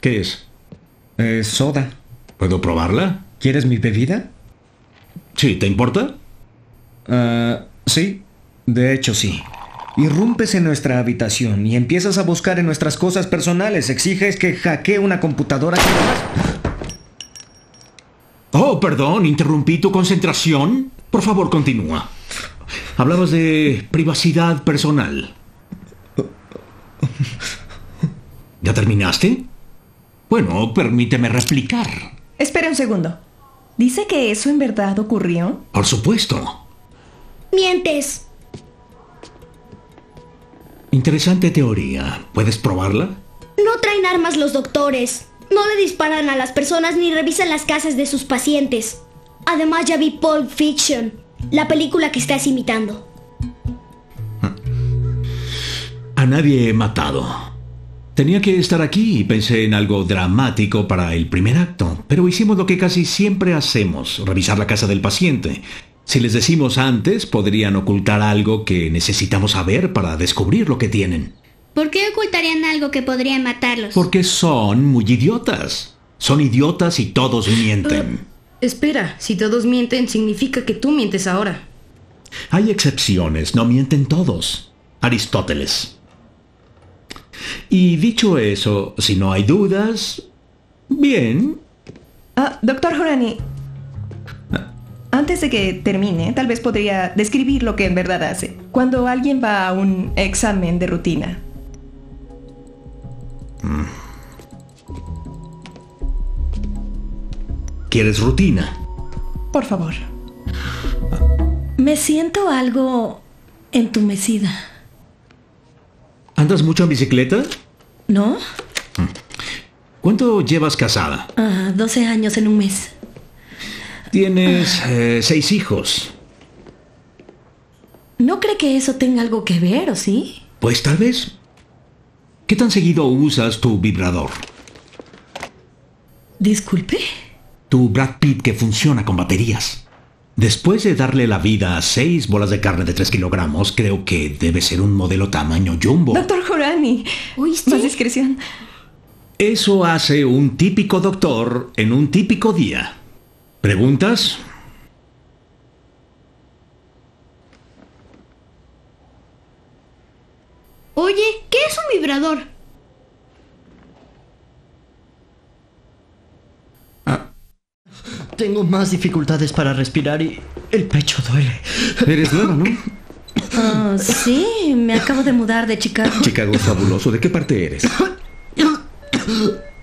¿Qué es? Soda. ¿Puedo probarla? ¿Quieres mi bebida? Sí, ¿te importa? Sí. De hecho, sí. Irrumpes en nuestra habitación y empiezas a buscar en nuestras cosas personales. Exiges que hackee una computadora que... Oh, perdón, interrumpí tu concentración. Por favor, continúa. Hablabas de privacidad personal. ¿Ya terminaste? Bueno, permíteme replicar. Espera un segundo. ¿Dice que eso en verdad ocurrió? Por supuesto. Mientes. Interesante teoría. ¿Puedes probarla? No traen armas los doctores. No le disparan a las personas ni revisan las casas de sus pacientes. Además, ya vi Pulp Fiction, la película que estás imitando. A nadie he matado. Tenía que estar aquí y pensé en algo dramático para el primer acto, pero hicimos lo que casi siempre hacemos, revisar la casa del paciente. Si les decimos antes, podrían ocultar algo que necesitamos saber para descubrir lo que tienen. ¿Por qué ocultarían algo que podría matarlos? Porque son muy idiotas. Son idiotas y todos mienten. Espera, si todos mienten, significa que tú mientes ahora. Hay excepciones, no mienten todos. Aristóteles. Y dicho eso, si no hay dudas... Bien. Doctor Horani, antes de que termine, tal vez podría describir lo que en verdad hace cuando alguien va a un examen de rutina. ¿Quieres rutina? Por favor. Me siento algo entumecida. ¿Andas mucho en bicicleta? No. ¿Cuánto llevas casada? 12 años en un mes. Tienes 6 hijos. ¿No cree que eso tenga algo que ver, o sí? Pues tal vez. ¿Qué tan seguido usas tu vibrador? Disculpe. Tu Brad Pitt que funciona con baterías. Después de darle la vida a 6 bolas de carne de 3 kilogramos, creo que debe ser un modelo tamaño jumbo. Doctor Horani, ¿oíste? Más discreción. Eso hace un típico doctor en un típico día. ¿Preguntas? Oye, ¿qué es un vibrador? Tengo más dificultades para respirar y el pecho duele. Eres nueva, ¿no? Sí, me acabo de mudar de Chicago. Chicago es fabuloso. ¿De qué parte eres?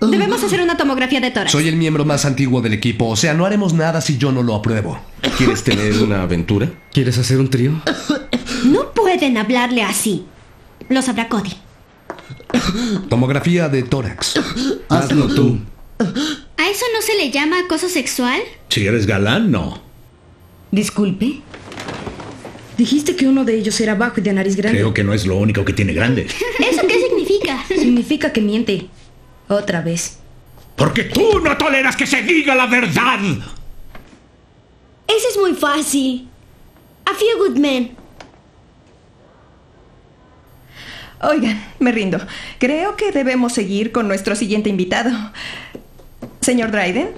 Debemos hacer una tomografía de tórax. Soy el miembro más antiguo del equipo, o sea, no haremos nada si yo no lo apruebo. ¿Quieres tener una aventura? ¿Quieres hacer un trío? No pueden hablarle así. Lo sabrá Cody. Tomografía de tórax. Hazlo tú. ¿A eso no se le llama acoso sexual? Si eres galán, no. Disculpe. Dijiste que uno de ellos era bajo y de nariz grande. Creo que no es lo único que tiene grande. ¿Eso qué significa? Significa que miente. Otra vez. Porque tú no toleras que se diga la verdad. Eso es muy fácil. A few good men. Oigan, me rindo. Creo que debemos seguir con nuestro siguiente invitado. Señor Dryden.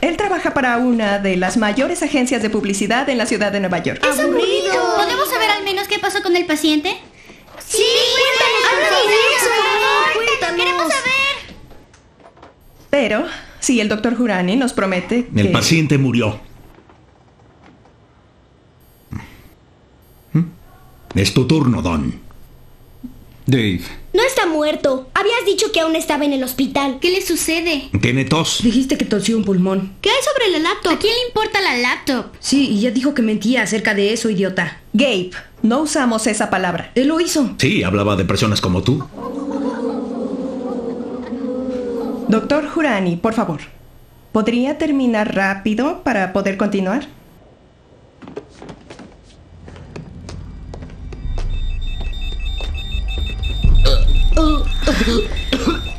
Él trabaja para una de las mayores agencias de publicidad en la ciudad de Nueva York. ¡Es aburrido! ¿Podemos saber al menos qué pasó con el paciente? ¡Sí! ¡Cuéntanos! ¡Queremos saber! Pero, si el doctor Horani nos promete que... El paciente murió. Es tu turno, Don. Dave. No está muerto. Habías dicho que aún estaba en el hospital. ¿Qué le sucede? Tiene tos. Dijiste que tosió un pulmón. ¿Qué hay sobre la laptop? ¿A quién le importa la laptop? Sí, y ya dijo que mentía acerca de eso, idiota. Gabe, no usamos esa palabra. Él lo hizo. Sí, hablaba de personas como tú. Doctor Horani, por favor. ¿Podría terminar rápido para poder continuar?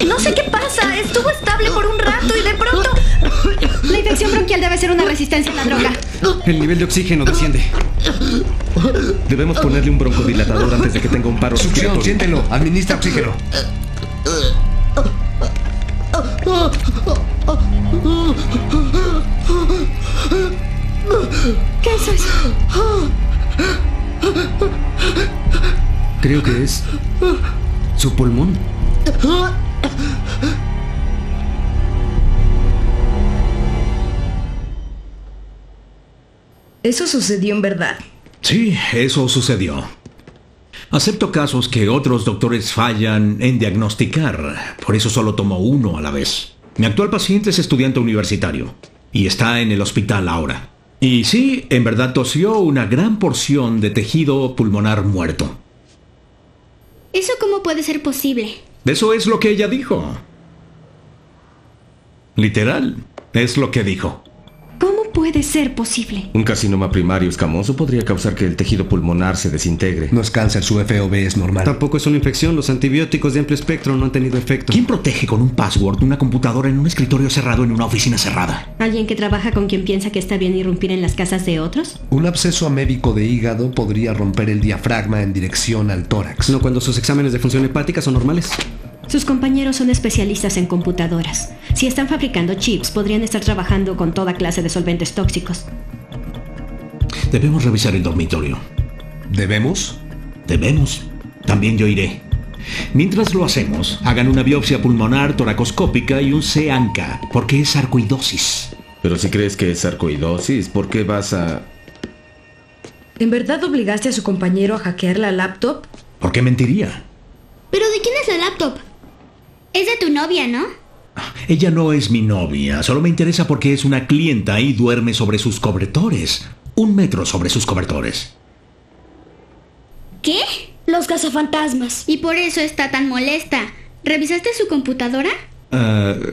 No sé qué pasa, estuvo estable por un rato y de pronto... La infección bronquial debe ser una resistencia a la droga. El nivel de oxígeno desciende. Debemos ponerle un broncodilatador antes de que tenga un paro. Succión, siéntelo, administra oxígeno. ¿Eso sucedió en verdad? Sí, eso sucedió. Acepto casos que otros doctores fallan en diagnosticar, por eso solo tomo uno a la vez. Mi actual paciente es estudiante universitario y está en el hospital ahora. Y sí, en verdad tosió una gran porción de tejido pulmonar muerto. ¿Eso cómo puede ser posible? Eso es lo que ella dijo. Literal, es lo que dijo. ¿Cómo puede ser posible? Un carcinoma primario escamoso podría causar que el tejido pulmonar se desintegre. No es cáncer, su FOB es normal. Tampoco es una infección, los antibióticos de amplio espectro no han tenido efecto. ¿Quién protege con un password una computadora en un escritorio cerrado en una oficina cerrada? ¿Alguien que trabaja con quien piensa que está bien irrumpir en las casas de otros? Un absceso amébico de hígado podría romper el diafragma en dirección al tórax. No cuando sus exámenes de función hepática son normales. Sus compañeros son especialistas en computadoras. Si están fabricando chips, podrían estar trabajando con toda clase de solventes tóxicos. Debemos revisar el dormitorio. ¿Debemos? Debemos. También yo iré. Mientras lo hacemos, hagan una biopsia pulmonar toracoscópica y un C-ANCA, porque es sarcoidosis. Pero si crees que es sarcoidosis, ¿por qué vas a...? ¿En verdad obligaste a su compañero a hackear la laptop? ¿Por qué mentiría? ¿Pero de quién es la laptop? Es de tu novia, ¿no? Ella no es mi novia, solo me interesa porque es una clienta y duerme sobre sus cobertores. 1 metro sobre sus cobertores. ¿Qué? Los cazafantasmas. Y por eso está tan molesta. ¿Revisaste su computadora?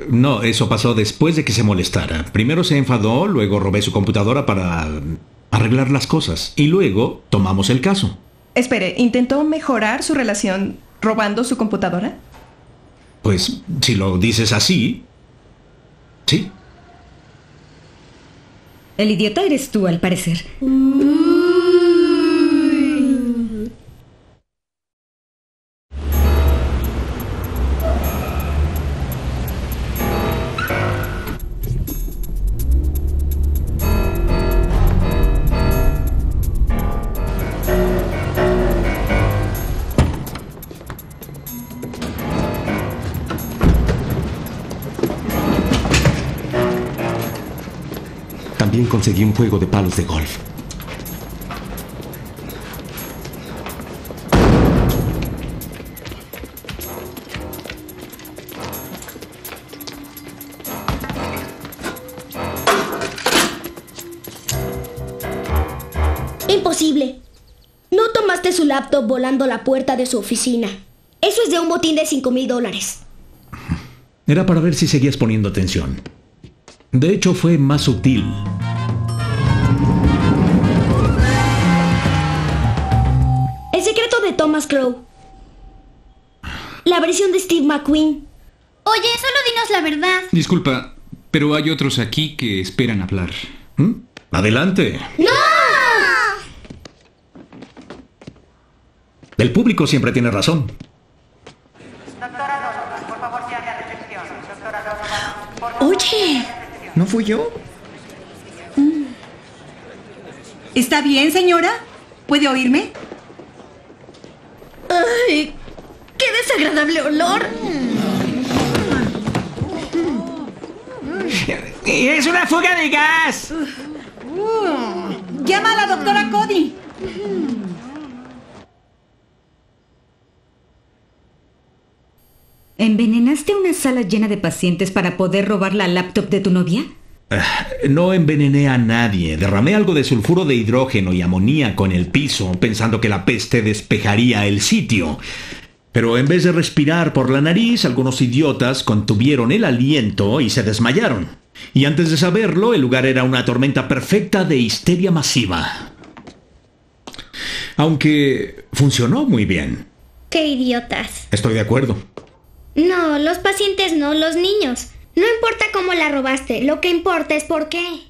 No, eso pasó después de que se molestara. Primero se enfadó, luego robé su computadora para arreglar las cosas. Y luego tomamos el caso. Espere, ¿intentó mejorar su relación robando su computadora? Pues, si lo dices así, sí. El idiota eres tú, al parecer. Conseguí un juego de palos de golf. Imposible. No tomaste su laptop volando la puerta de su oficina. Eso es de un botín de $5,000. Era para ver si seguías poniendo atención. De hecho, fue más sutil. Thomas Crow. La versión de Steve McQueen. Oye, solo dinos la verdad. Disculpa, pero hay otros aquí que esperan hablar. Adelante. ¡No! El público siempre tiene razón. Doctora Donovan, por favor, se haga recepción. Doctora Donovan, por favor. Oye. ¿No fui yo? ¿Está bien, señora? ¿Puede oírme? ¡Ay! ¡Qué desagradable olor! ¡Es una fuga de gas! ¡Llama a la doctora Cody! ¿Envenenaste una sala llena de pacientes para poder robar la laptop de tu novia? No envenené a nadie. Derramé algo de sulfuro de hidrógeno y amoníaco en el piso, pensando que la peste despejaría el sitio. Pero en vez de respirar por la nariz, algunos idiotas contuvieron el aliento y se desmayaron. Y antes de saberlo, el lugar era una tormenta perfecta de histeria masiva. Aunque funcionó muy bien. ¡Qué idiotas! Estoy de acuerdo. No, los pacientes no, los niños. No importa cómo la robaste, lo que importa es por qué.